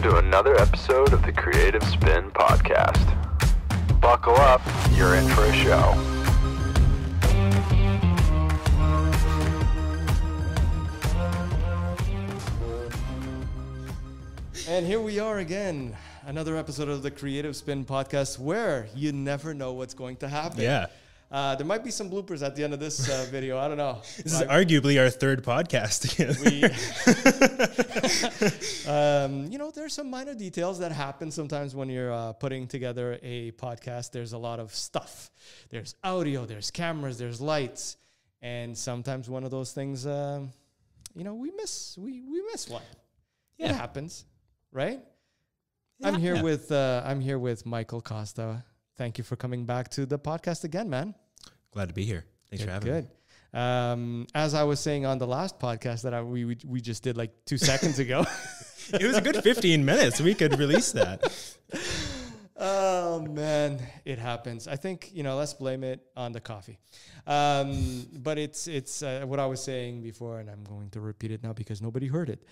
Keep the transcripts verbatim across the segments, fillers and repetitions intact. Welcome to another episode of the Creative Spin Podcast. Buckle up, you're in for a show. And here we are again, another episode of the Creative Spin Podcast where you never know what's going to happen. Yeah. Uh, there might be some bloopers at the end of this uh, video. I don't know. This is I, arguably our third podcast. we, um, you know, there's some minor details that happen sometimes when you're uh, putting together a podcast. There's a lot of stuff. There's audio, there's cameras, there's lights. And sometimes one of those things, uh, you know, we miss, we, we miss one. Yeah. It happens, right? Yeah. I'm here yeah. with, uh, I'm here with Michael Costa. Thank you for coming back to the podcast again, man. Glad to be here. Thanks good, for having good. me. Good. Um, as I was saying on the last podcast that I, we, we we just did like two seconds ago. It was a good fifteen minutes. We could release that. Oh, man. It happens. I think, you know, let's blame it on the coffee. Um, but it's, it's uh, what I was saying before, and I'm going to repeat it now because nobody heard it.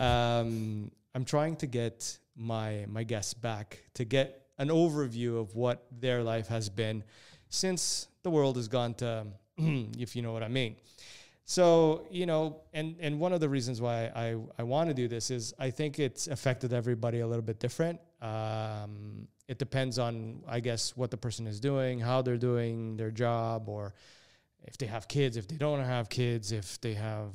Um, I'm trying to get my, my guests back to get an overview of what their life has been since the world has gone to, if you know what I mean. So, you know, and, and one of the reasons why I, I want to do this is I think it's affected everybody a little bit different. Um, it depends on, I guess, what the person is doing, how they're doing their job, or if they have kids, if they don't have kids, if they have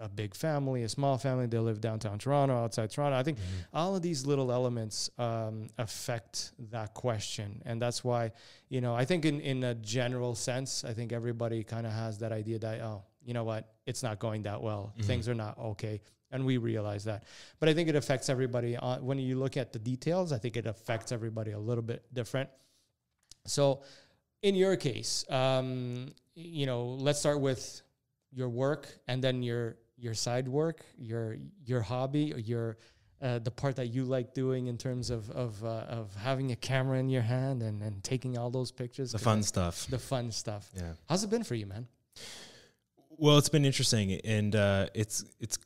a big family, a small family, they live downtown Toronto, outside Toronto. I think mm-hmm. all of these little elements um, affect that question. And that's why, you know, I think in, in a general sense, I think everybody kind of has that idea that, oh, you know what, it's not going that well. Mm-hmm. Things are not okay. And we realize that. But I think it affects everybody. Uh, when you look at the details, I think it affects everybody a little bit different. So in your case, um, you know, let's start with your work and then your your side work, your your hobby, or your uh, the part that you like doing in terms of of, uh, of having a camera in your hand and, and taking all those pictures. The fun stuff. The fun stuff. Yeah. How's it been for you, man? Well, it's been interesting, and uh, it's it's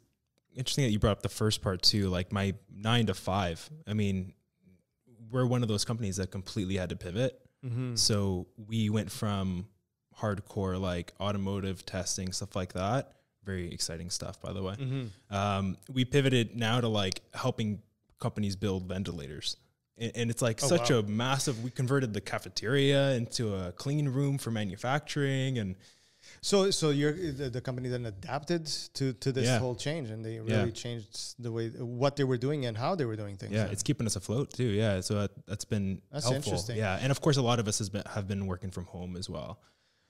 interesting that you brought up the first part too. Like my nine to five. I mean, we're one of those companies that completely had to pivot. Mm-hmm. So we went from hardcore like automotive testing, stuff like that. Very exciting stuff, by the way. Mm-hmm. um, we pivoted now to like helping companies build ventilators. And, and it's like oh, such wow. a massive, we converted the cafeteria into a clean room for manufacturing. And so, so you're the, the company then adapted to, to this yeah. whole change, and they really yeah. changed the way, what they were doing and how they were doing things. Yeah. Then. It's keeping us afloat too. Yeah. So that, that's been that's helpful. Interesting. Yeah. And of course, a lot of us has been, have been working from home as well.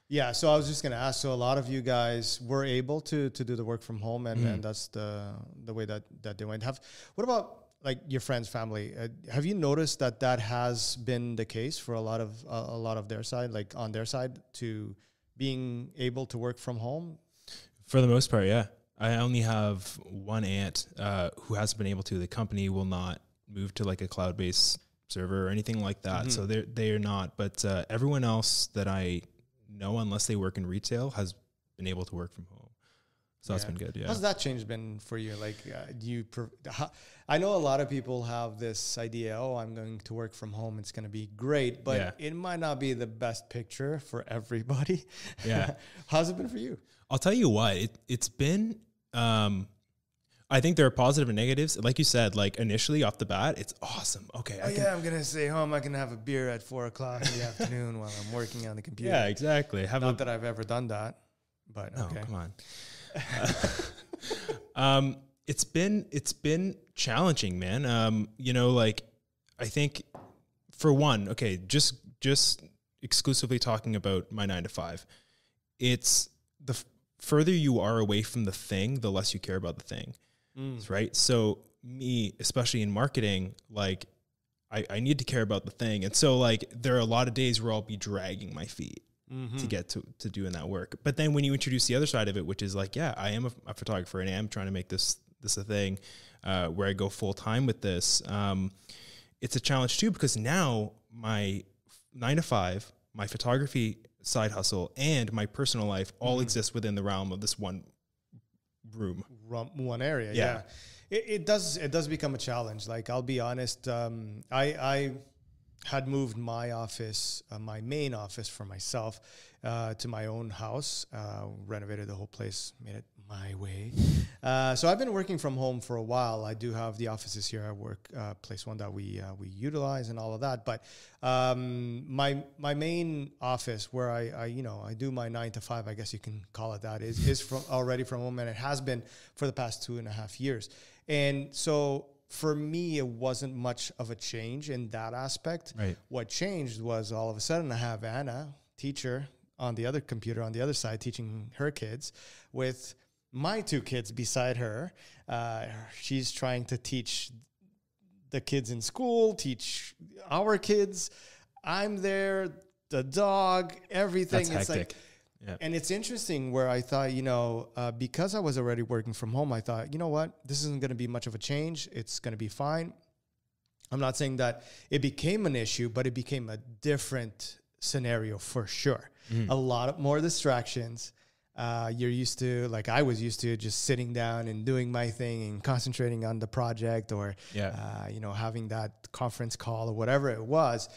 Yeah, so I was just going to ask, so a lot of you guys were able to to do the work from home, and, mm. and that's the the way that, that they went. Have, what about, like, your friends, family? Uh, have you noticed that that has been the case for a lot of uh, a lot of their side, like, on their side, to being able to work from home? For the most part, yeah. I only have one aunt uh, who hasn't been able to. The company will not move to, like, a cloud-based server or anything like that, mm-hmm. so they're, they're not. But uh, everyone else that I... No, unless they work in retail, has been able to work from home. So yeah. that's been good. Yeah. How's that change been for you? Like, uh, do you, how, I know a lot of people have this idea, oh, I'm going to work from home, it's going to be great, but yeah. it might not be the best picture for everybody. Yeah. How's it been for you? I'll tell you what, it, it's been, um, I think there are positive and negatives. Like you said, like initially off the bat, it's awesome. Okay. Oh I can yeah, I'm going to stay home. I can have a beer at four o'clock in the afternoon while I'm working on the computer. Yeah, exactly. Have Not that I've ever done that, but no, okay. come on. uh, um, it's been, it's been challenging, man. Um, you know, like I think for one, okay, just, just exclusively talking about my nine to five, it's the further you are away from the thing, the less you care about the thing. Mm. Right. So me, especially in marketing, like I, I need to care about the thing. And so like, there are a lot of days where I'll be dragging my feet mm-hmm. to get to, to doing that work. But then when you introduce the other side of it, which is like, yeah, I am a, a photographer and I am trying to make this, this a thing, uh, where I go full time with this. Um, it's a challenge too, because now my nine to five, my photography side hustle and my personal life all mm-hmm. exist within the realm of this one room. One area, yeah. yeah. It, it does it does become a challenge. Like, I'll be honest, um, I, I had moved my office, uh, my main office for myself, uh, to my own house, uh, renovated the whole place, made it my way. Uh, so I've been working from home for a while. I do have the offices here at work, uh, Place One, that we uh, we utilize and all of that. But um, my my main office, where I, I you know I do my nine to five, I guess you can call it that, is is from already from home, and it has been for the past two and a half years. And so for me, it wasn't much of a change in that aspect. Right. What changed was, all of a sudden, I have Anna, teacher, on the other computer on the other side, teaching her kids, with my two kids beside her. Uh, she's trying to teach the kids in school, teach our kids. I'm there, the dog, everything. That's it's hectic. Like, yep. And it's interesting where I thought, you know, uh, because I was already working from home, I thought, you know what, this isn't going to be much of a change. It's going to be fine. I'm not saying that it became an issue, but it became a different scenario for sure. Mm. A lot of more distractions. Uh, you're used to, like I was used to, just sitting down and doing my thing and concentrating on the project, or, yeah. uh, you know, having that conference call or whatever it was,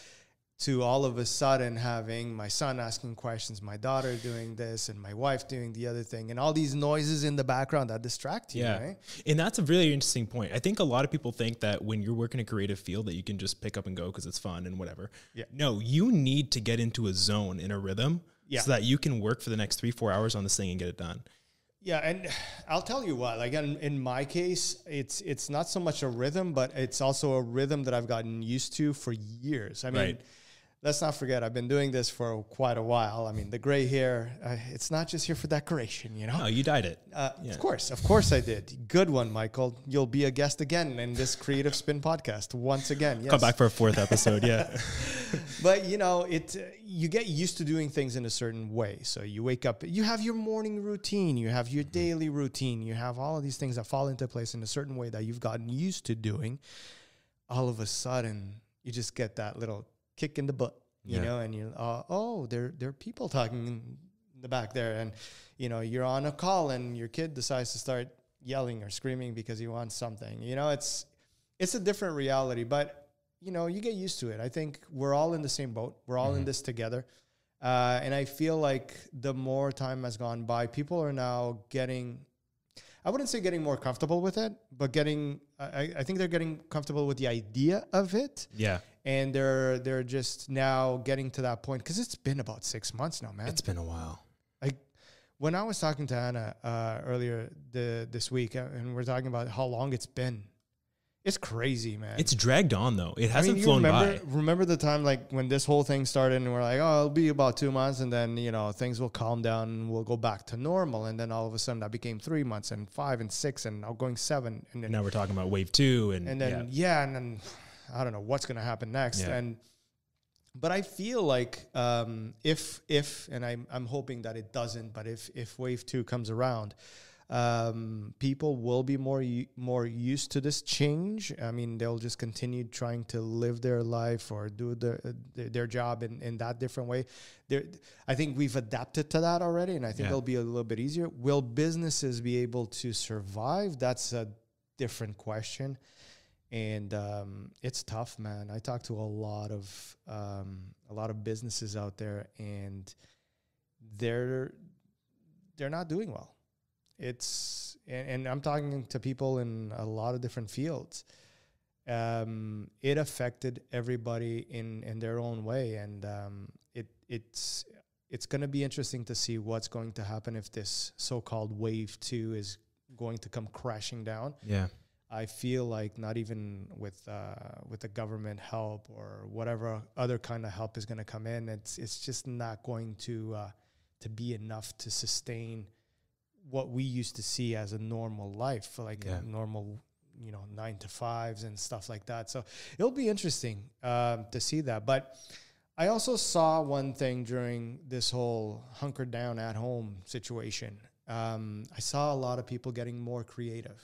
to all of a sudden having my son asking questions, my daughter doing this, and my wife doing the other thing, and all these noises in the background that distract you, yeah. right? And that's a really interesting point. I think a lot of people think that when you're working in a creative field that you can just pick up and go because it's fun and whatever. Yeah. No, you need to get into a zone, in a rhythm. Yeah. So that you can work for the next three, four hours on this thing and get it done. Yeah. And I'll tell you what, like in, in my case, it's, it's not so much a rhythm, but it's also a rhythm that I've gotten used to for years. I mean, right. let's not forget, I've been doing this for quite a while. I mean, the gray hair, uh, it's not just here for decoration, you know? No, you dyed it. Uh, yeah. Of course. Of course I did. Good one, Michael. You'll be a guest again in this Creative Spin podcast once again. Yes. Come back for a fourth episode. Yeah. But, you know, it, uh, you get used to doing things in a certain way. So you wake up, you have your morning routine, you have your daily routine, you have all of these things that fall into place in a certain way that you've gotten used to doing. All of a sudden, you just get that little kick in the butt, you yeah. know, and you're, uh, oh, there, there are people talking in the back there. And, you know, you're on a call and your kid decides to start yelling or screaming because he wants something. You know, it's, it's a different reality, but you know, you get used to it. I think we're all in the same boat. We're all mm-hmm. in this together. Uh, and I feel like the more time has gone by, people are now getting, I wouldn't say getting more comfortable with it, but getting, I, I think they're getting comfortable with the idea of it. Yeah. And they're, they're just now getting to that point. 'Cause it's been about six months now, man. It's been a while. Like when I was talking to Anna uh, earlier the, this week, uh, and we're talking about how long it's been. It's crazy, man. It's dragged on, though. It hasn't I mean, flown remember, by. Remember the time, like, when this whole thing started and we're like, oh, it'll be about two months and then, you know, things will calm down and we'll go back to normal. And then all of a sudden that became three months and five and six and now going seven. And then now we're talking about wave two. And, and then, yeah. yeah, and then I don't know what's going to happen next. Yeah. And But I feel like um, if, if, and I'm, I'm hoping that it doesn't, but if, if wave two comes around, um people will be more more used to this change. I mean, they'll just continue trying to live their life or do their their, their job in, in that different way. There, I think we've adapted to that already, and I think yeah. it'll be a little bit easier. Will businesses be able to survive? That's a different question, and um it's tough, man. I talk to a lot of um a lot of businesses out there, and they're they're not doing well. It's, and, and I'm talking to people in a lot of different fields. Um, it affected everybody in, in their own way. And um, it, it's, it's going to be interesting to see what's going to happen if this so-called wave two is going to come crashing down. Yeah. I feel like not even with, uh, with the government help or whatever other kind of help is going to come in, it's, it's just not going to, uh, to be enough to sustain what we used to see as a normal life, for like yeah. a normal, you know, nine to fives and stuff like that. So it'll be interesting um, to see that. But I also saw one thing during this whole hunker down at home situation. Um, I saw a lot of people getting more creative.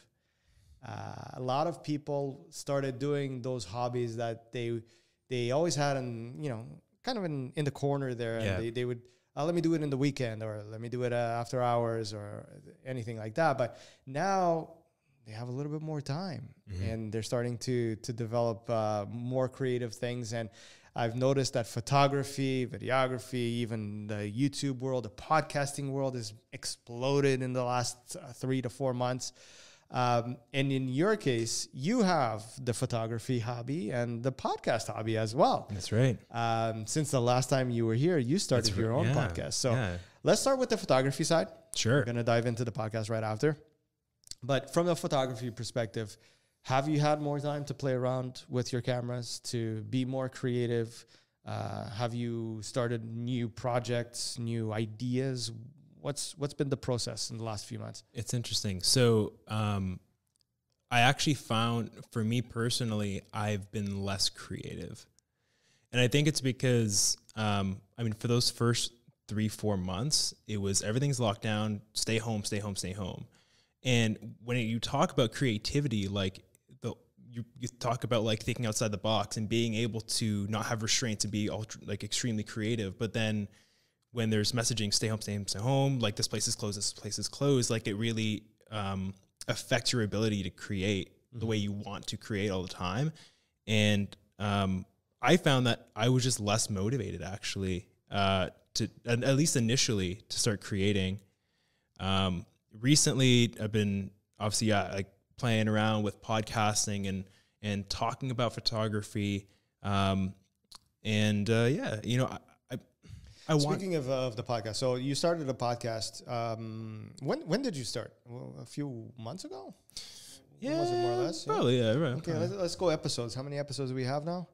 Uh, a lot of people started doing those hobbies that they, they always had in, you know, kind of in, in the corner there. Yeah. And they, they would, Uh, let me do it in the weekend, or let me do it uh, after hours, or anything like that. But now they have a little bit more time, mm-hmm. and they're starting to to develop uh, more creative things. And I've noticed that photography, videography, even the YouTube world, the podcasting world has exploded in the last uh, three to four months. Um, and in your case, you have the photography hobby and the podcast hobby as well. That's right. Um, since the last time you were here, you started That's your own yeah, podcast. So yeah. let's start with the photography side. Sure. We're going to dive into the podcast right after. But from the photography perspective, have you had more time to play around with your cameras, to be more creative? Uh, have you started new projects, new ideas? What's what's been the process in the last few months? It's interesting. So um, I actually found, for me personally, I've been less creative. And I think it's because, um, I mean, for those first three, four months, it was everything's locked down, stay home, stay home, stay home. And when you talk about creativity, like the you, you talk about like thinking outside the box and being able to not have restraints and be ultra, like extremely creative, but then when there's messaging, stay home, stay home, stay home, like this place is closed, this place is closed, like it really um, affects your ability to create mm-hmm. the way you want to create all the time. And um, I found that I was just less motivated actually, uh, to at, at least initially, to start creating. Um, recently, I've been obviously yeah, like playing around with podcasting and, and talking about photography. Um, and uh, yeah, you know, I, I Speaking of, uh, of the podcast, so you started a podcast. Um, when when did you start? Well, a few months ago? Yeah, was it more or less? Probably, yeah. yeah right, okay, probably. Let's, let's go episodes. How many episodes do we have now?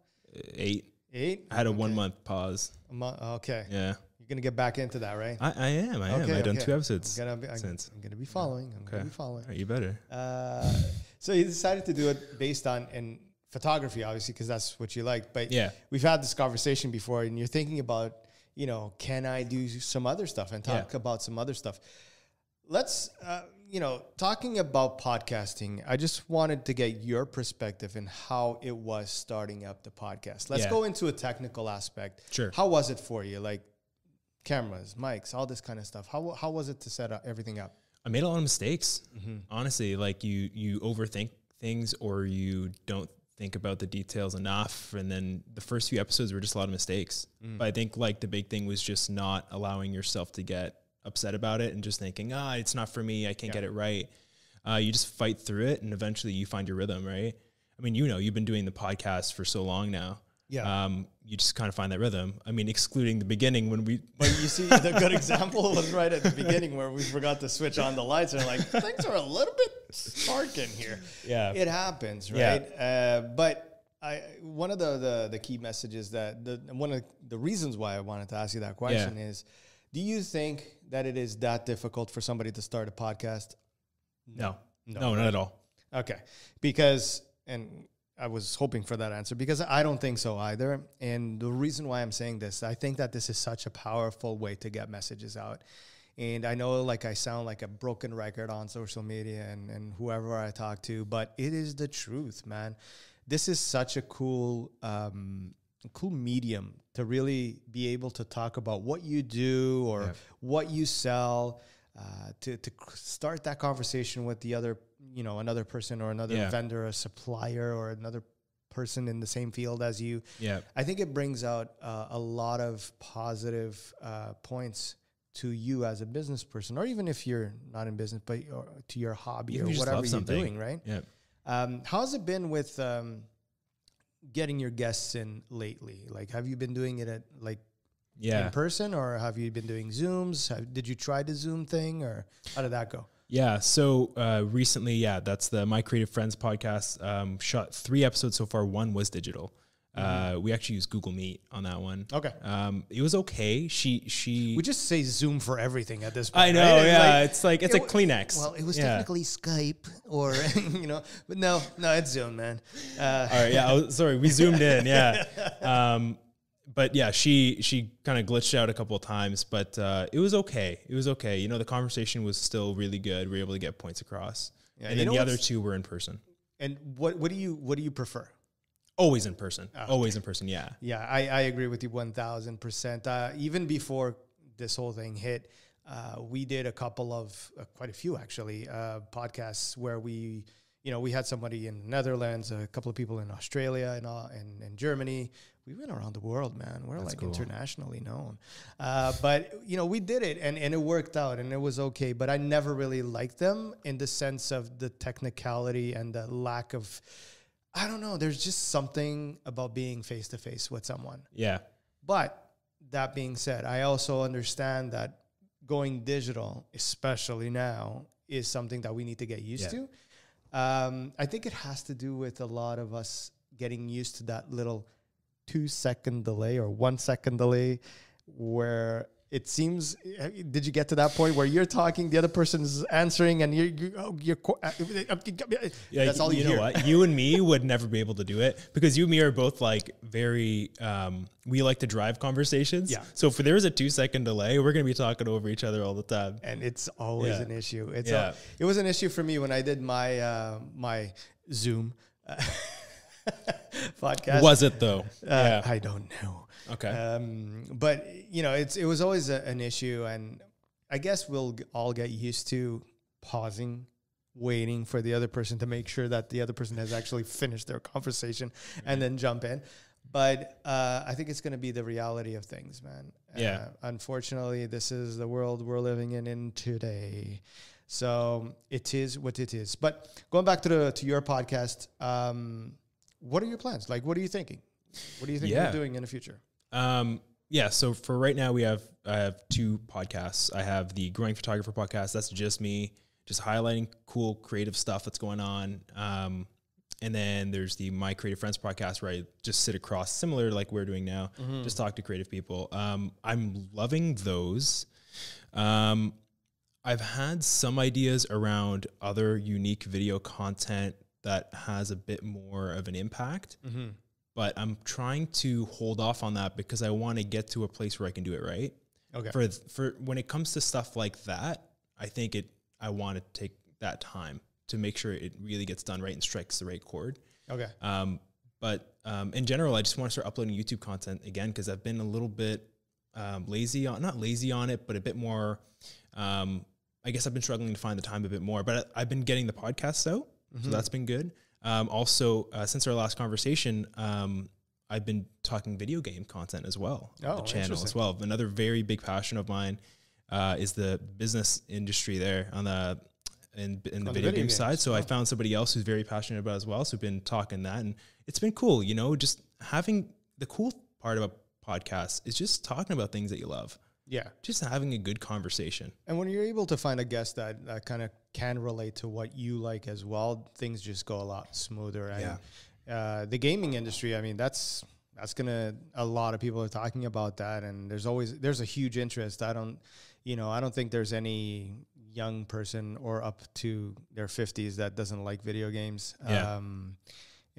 Eight. Eight? I had a okay. one-month pause. A month, okay. Yeah. You're going to get back into that, right? I, I am, I okay, am. I've okay. done two episodes I'm gonna be, I, since. I'm going to be following. I'm okay. going to be following. All right, you better. Uh, so you decided to do it based on... and photography, obviously, because that's what you like. But yeah. we've had this conversation before, and you're thinking about... you know, can I do some other stuff and talk yeah. about some other stuff? Let's, uh, you know, talking about podcasting, I just wanted to get your perspective in how it was starting up the podcast. Let's yeah. go into a technical aspect. Sure. How was it for you? Like cameras, mics, all this kind of stuff. How, how was it to set up everything up? I made a lot of mistakes. Mm-hmm. Honestly, like you, you overthink things, or you don't think about the details enough. And then the first few episodes were just a lot of mistakes. Mm. But I think like the big thing was just not allowing yourself to get upset about it and just thinking, ah, it's not for me. I can't yeah. get it right. Uh, you just fight through it, and eventually you find your rhythm, right? I mean, you know, you've been doing the podcast for so long now. Yeah. Um, you just kind of find that rhythm. I mean, excluding the beginning when we... But you see, the good example was right at the beginning where we forgot to switch on the lights, and like, things are a little bit stark in here. Yeah. It happens, right? Yeah. Uh, but I, one of the, the, the key messages that... the one of the reasons why I wanted to ask you that question yeah. is, do you think that it is that difficult for somebody to start a podcast? No. No, no, no, not at all. Okay. Because... and. I was hoping for that answer, because I don't think so either. And the reason why I'm saying this, I think that this is such a powerful way to get messages out. And I know like I sound like a broken record on social media and, and whoever I talk to, but it is the truth, man. This is such a cool, um, cool medium to really be able to talk about what you do or yeah. what you sell, uh, to, to start that conversation with the other you know, another person or another yeah. vendor, a supplier, or another person in the same field as you. Yeah. I think it brings out uh, a lot of positive uh, points to you as a business person, or even if you're not in business, but or to your hobby you or whatever you're doing, right? Yeah. Um, how's it been with um, getting your guests in lately? Like, have you been doing it at like, yeah. in person, or have you been doing Zooms? Have, did you try the Zoom thing, or how did that go? Yeah. So, uh, recently, yeah, that's the My Creative Friends Podcast. Um, shot three episodes so far. One was digital. Mm-hmm. Uh, we actually used Google Meet on that one. Okay. Um, it was okay. She, she, we just say Zoom for everything at this point. I know. Right? Yeah. It's like, it's, like, it's it, a Kleenex. Well, it was yeah. technically Skype or, you know, but no, no, it's Zoom, man. Uh, all right. Yeah. I was, sorry. We zoomed in. Yeah. Um, But yeah, she, she kind of glitched out a couple of times, but uh, it was okay. It was okay. You know, the conversation was still really good. We were able to get points across. Yeah, and then the other two were in person. And what, what do you, what do you prefer? Always in person. Oh, always okay. in person. Yeah. Yeah. I, I agree with you one thousand percent. Uh, even before this whole thing hit, uh, we did a couple of, uh, quite a few actually, uh, podcasts where we, you know, we had somebody in the Netherlands, a couple of people in Australia and uh, and, and Germany. We went around the world, man. We're That's like cool. internationally known. Uh, but, you know, we did it and, and it worked out and it was okay. But I never really liked them in the sense of the technicality and the lack of, I don't know, there's just something about being face-to-face with someone. Yeah. But that being said, I also understand that going digital, especially now, is something that we need to get used yeah. to. Um, I think it has to do with a lot of us getting used to that little two second delay or one second delay where it seems, did you get to that point where you're talking, the other person's answering and you're, you're, oh, you're yeah, that's all you, you know hear. What? You and me would never be able to do it because you and me are both like very, um, we like to drive conversations. Yeah. So if there is a two second delay, we're going to be talking over each other all the time. And it's always yeah. an issue. It's yeah. a, it was an issue for me when I did my, uh, my Zoom uh, podcast. Was it though? Uh, yeah. I don't know. Okay. Um, but you know, it's, it was always a, an issue, and I guess we'll all get used to pausing, waiting for the other person to make sure that the other person has actually finished their conversation mm-hmm. and then jump in. But, uh, I think it's going to be the reality of things, man. Yeah. Uh, unfortunately, this is the world we're living in, in today. So it is what it is, but going back to the, to your podcast, um, what are your plans? Like, what are you thinking? What do you think yeah. you're doing in the future? Um, yeah. So for right now we have, I have two podcasts. I have the Growing Photographer podcast. That's just me just highlighting cool creative stuff that's going on. Um, and then there's the, My Creative Friends podcast where I just sit across similar, like we're doing now, mm-hmm. just talk to creative people. Um, I'm loving those. Um, I've had some ideas around other unique video content that has a bit more of an impact. Mm-hmm. But I'm trying to hold off on that because I want to get to a place where I can do it right. Okay. For, for when it comes to stuff like that, I think it, I want to take that time to make sure it really gets done right and strikes the right chord. Okay. Um, but, um, in general, I just want to start uploading YouTube content again, cause I've been a little bit, um, lazy on, not lazy on it, but a bit more, um, I guess I've been struggling to find the time a bit more, but I, I've been getting the podcasts out. Mm-hmm. So that's been good. Um, also, uh, since our last conversation, um, I've been talking video game content as well, oh, on the channel as well. Another very big passion of mine, uh, is the business industry there on the, in, in the, on video the video game games. side. So oh. I found somebody else who's very passionate about it as well. So we've been talking that, and it's been cool, you know, just having the cool part of a podcast is just talking about things that you love. Yeah. Just having a good conversation. And when you're able to find a guest that, that kind of can relate to what you like as well, things just go a lot smoother. And yeah. uh, the gaming industry, I mean, that's, that's going to, a lot of people are talking about that. And there's always, there's a huge interest. I don't, you know, I don't think there's any young person or up to their fifties that doesn't like video games. Yeah. Um,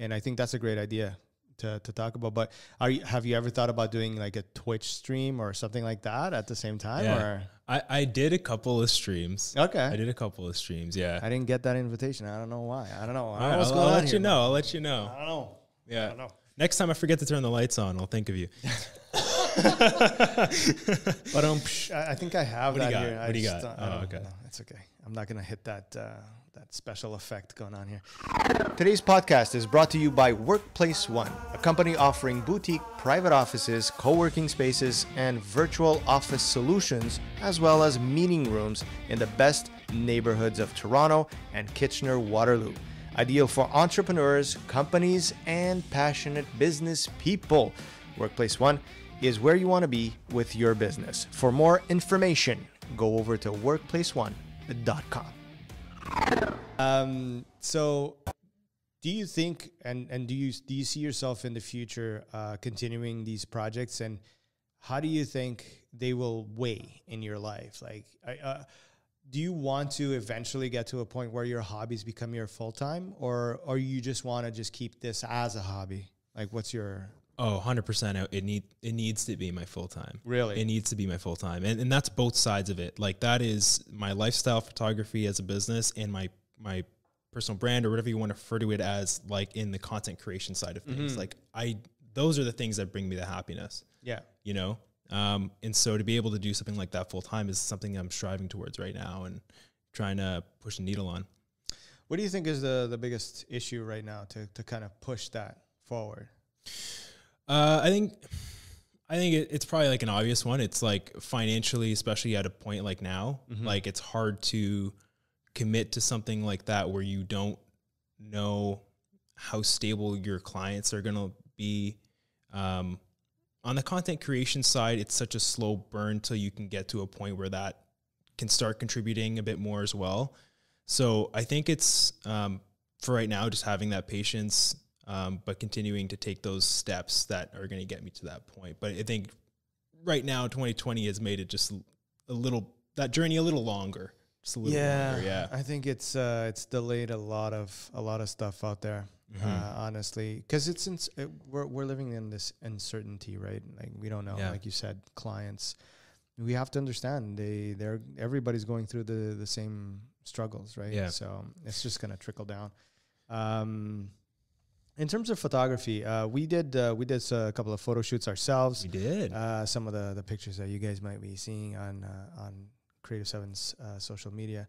and I think that's a great idea. To, to talk about, but are you, have you ever thought about doing like a Twitch stream or something like that at the same time? Yeah. Or I, I did a couple of streams. Okay. I did a couple of streams. Yeah. I didn't get that invitation. I don't know why. I don't know. I don't know what's going on here. I'll let you know. I'll let you know. I don't know. Yeah. I don't know. Next time I forget to turn the lights on, I'll think of you. But um, I think I have that here. What do you got? Oh, okay. That's okay. I'm not going to hit that, uh, that special effect going on here. Today's podcast is brought to you by Workplace One, a company offering boutique, private offices, co-working spaces, and virtual office solutions, as well as meeting rooms in the best neighborhoods of Toronto and Kitchener-Waterloo. Ideal for entrepreneurs, companies, and passionate business people. Workplace One is where you want to be with your business. For more information, go over to workplace one dot com. Um, so do you think, and, and do you, do you see yourself in the future, uh, continuing these projects, and how do you think they will weigh in your life? Like, uh, do you want to eventually get to a point where your hobbies become your full-time, or, or you just want to just keep this as a hobby? Like, what's your... Oh, one hundred percent. It need, it needs to be my full-time. Really? It needs to be my full-time. And, and that's both sides of it. Like, that is my lifestyle photography as a business, and my, my personal brand, or whatever you want to refer to it as, like in the content creation side of things. Mm-hmm. Like I, those are the things that bring me the happiness. Yeah. You know, Um, and so to be able to do something like that full time is something I'm striving towards right now and trying to push the needle on. What do you think is the, the biggest issue right now to, to kind of push that forward? Uh, I think, I think it, it's probably like an obvious one. It's like financially, especially at a point like now, mm-hmm. like it's hard to commit to something like that where you don't know how stable your clients are going to be. Um, on the content creation side, it's such a slow burn till you can get to a point where that can start contributing a bit more as well. So I think it's, um, for right now, just having that patience, um, but continuing to take those steps that are going to get me to that point. But I think right now, twenty twenty has made it just a little, that journey a little longer. Just a little yeah, longer, yeah. I think it's, uh, it's delayed a lot of, a lot of stuff out there. Mm-hmm. Uh, honestly, because it's ins it, we're we're living in this uncertainty, right? Like we don't know, yeah. like you said, clients. We have to understand they they're everybody's going through the the same struggles, right? Yeah. So it's just gonna trickle down. Um, in terms of photography, uh, we did uh, we did a couple of photo shoots ourselves. We did uh, some of the the pictures that you guys might be seeing on uh, on Creative seven's uh, social media.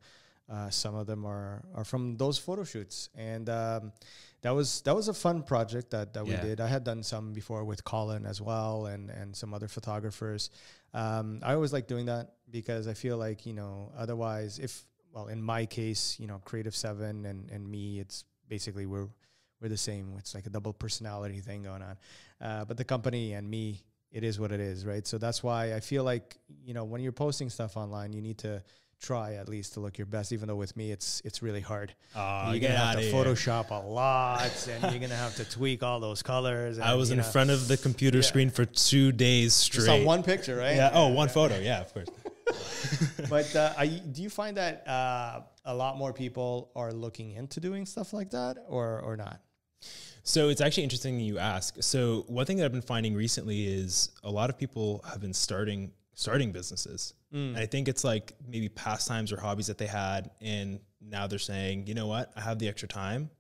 Uh, some of them are, are from those photo shoots. And um, that was that was a fun project that, that yeah. we did. I had done some before with Colin as well and, and some other photographers. Um, I always like doing that because I feel like, you know, otherwise if, well, in my case, you know, Creative seven and, and me, it's basically we're, we're the same. It's like a double personality thing going on. Uh, but the company and me, it is what it is, right? So that's why I feel like, you know, when you're posting stuff online, you need to try at least to look your best, even though with me it's it's really hard. Oh, you're gonna have to Photoshop a lot and you're gonna have to tweak all those colors. And, I was in know. front of the computer yeah. screen for two days straight. Just on one picture, right? Yeah. yeah. Oh, one yeah. photo. Yeah, of course. But uh, are you, do you find that uh, a lot more people are looking into doing stuff like that, or or not? So it's actually interesting that you ask. So one thing that I've been finding recently is a lot of people have been starting. starting businesses. Mm. And I think it's like maybe pastimes or hobbies that they had. And now they're saying, you know what, I have the extra time.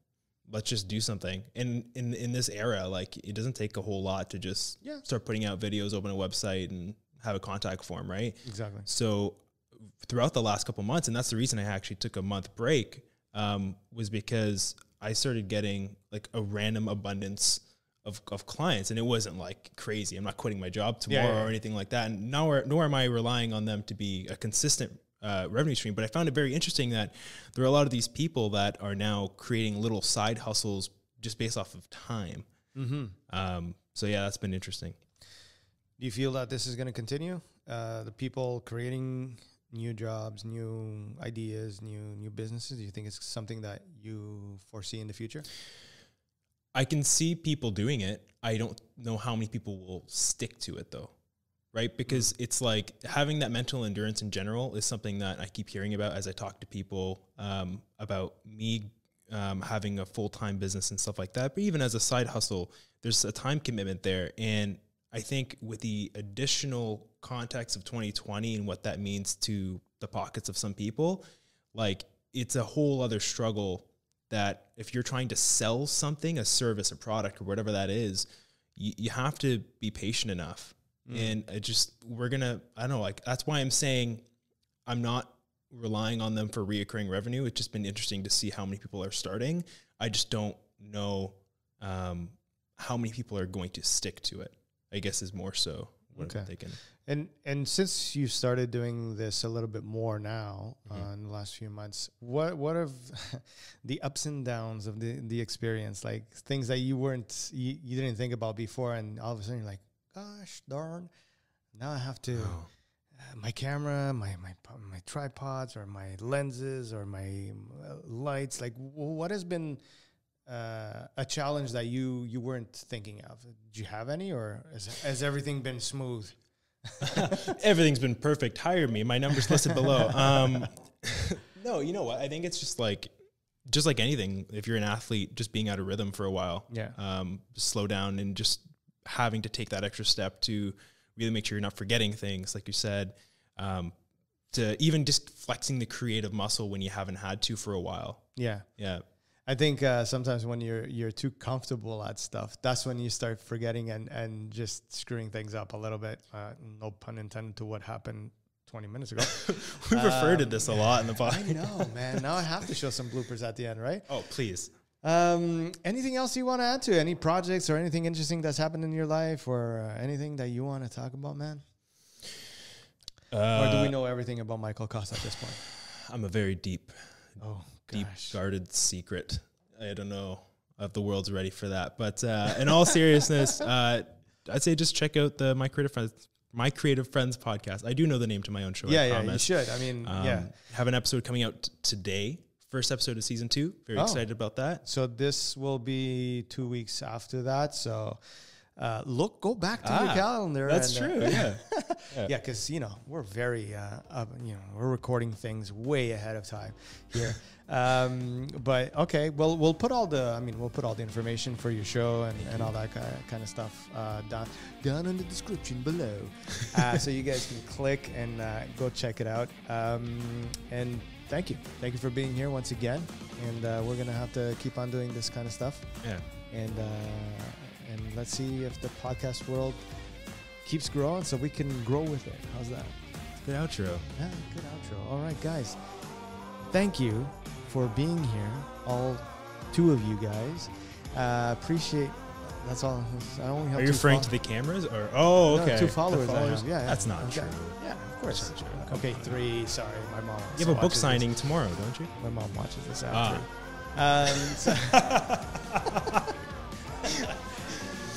Let's just do something. And in, in this era, like it doesn't take a whole lot to just yeah. start putting out videos, open a website and have a contact form. Right. Exactly. So throughout the last couple of months, and that's the reason I actually took a month break, um, was because I started getting like a random abundance Of, of clients, and it wasn't like crazy. I'm not quitting my job tomorrow yeah, yeah. or anything like that. And nor, nor am I relying on them to be a consistent uh, revenue stream. But I found it very interesting that there are a lot of these people that are now creating little side hustles just based off of time. Mm-hmm. um, so yeah, that's been interesting. Do you feel that this is going to continue? Uh, the people creating new jobs, new ideas, new, new businesses, do you think it's something that you foresee in the future? I can see people doing it. I don't know how many people will stick to it though, right? Because mm-hmm. it's like having that mental endurance in general is something that I keep hearing about as I talk to people um, about me um, having a full-time business and stuff like that. But even as a side hustle, there's a time commitment there. And I think with the additional context of twenty twenty and what that means to the pockets of some people, like it's a whole other struggle that if you're trying to sell something, a service, a product, or whatever that is, you, you have to be patient enough. Mm. And I just, we're going to, I don't know, like, that's why I'm saying I'm not relying on them for reoccurring revenue. It's just been interesting to see how many people are starting. I just don't know um, how many people are going to stick to it, I guess is more so what okay. I'm thinking. And, and since you started doing this a little bit more now mm-hmm. uh, in the last few months, what, what have the ups and downs of the, the experience, like things that you weren't, you, you didn't think about before. And all of a sudden you're like, gosh, darn, now I have to, oh. uh, my camera, my, my, my tripods or my lenses or my uh, lights, like what has been uh, a challenge that you, you weren't thinking of? Did you have any, or has, has everything been smooth? Everything's been perfect. Hire me. My number's listed below. Um, no, you know what? I think it's just like, just like anything, if you're an athlete, just being out of rhythm for a while, yeah. um, slow down and just having to take that extra step to really make sure you're not forgetting things. Like you said, um, to even just flexing the creative muscle when you haven't had to for a while. Yeah. Yeah. I think uh, sometimes when you're you're too comfortable at stuff, that's when you start forgetting and and just screwing things up a little bit. Uh, no pun intended to what happened twenty minutes ago. We um, referred to this a lot in the podcast. I know, man. Now I have to show some bloopers at the end, right? Oh, please. Um, anything else you want to add to? Any projects or anything interesting that's happened in your life, or uh, anything that you want to talk about, man? Uh, or do we know everything about Michael Costa at this point? I'm a very deep, oh, deep guarded secret. I don't know if the world's ready for that. But uh, in all seriousness, uh, I'd say just check out the My Creative Friends, My Creative Friends Podcast. I do know the name to my own show. Yeah, I yeah, promise. You should. I mean, um, yeah. Have an episode coming out t today. First episode of season two. Very oh. excited about that. So this will be two weeks after that. So uh, look, go back to ah, your calendar. That's and, true. Uh, yeah. Yeah. Because, you know, we're very, uh, up, you know, we're recording things way ahead of time here. Um, but okay, well, we'll put all the, I mean, we'll put all the information for your show and, and all that kind of stuff, uh, down, down in the description below. Uh, so you guys can click and, uh, go check it out. Um, and thank you. Thank you for being here once again. And uh, we're going to have to keep on doing this kind of stuff. Yeah. And uh, and let's see if the podcast world keeps growing so we can grow with it. How's that? Good outro. Yeah, good outro. All right, guys. Thank you for being here, all two of you guys. Uh, appreciate That's all. I only have Are you referring to the cameras? Or Oh, okay. No, two followers. followers. Yeah, yeah. That's not okay. true. Yeah. Of course. Okay, three. Sorry, my mom. You have a book signing this. tomorrow, don't you? My mom watches this after. Ah. Um, so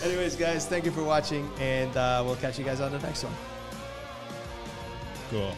anyways, guys, thank you for watching, and uh, we'll catch you guys on the next one. Cool.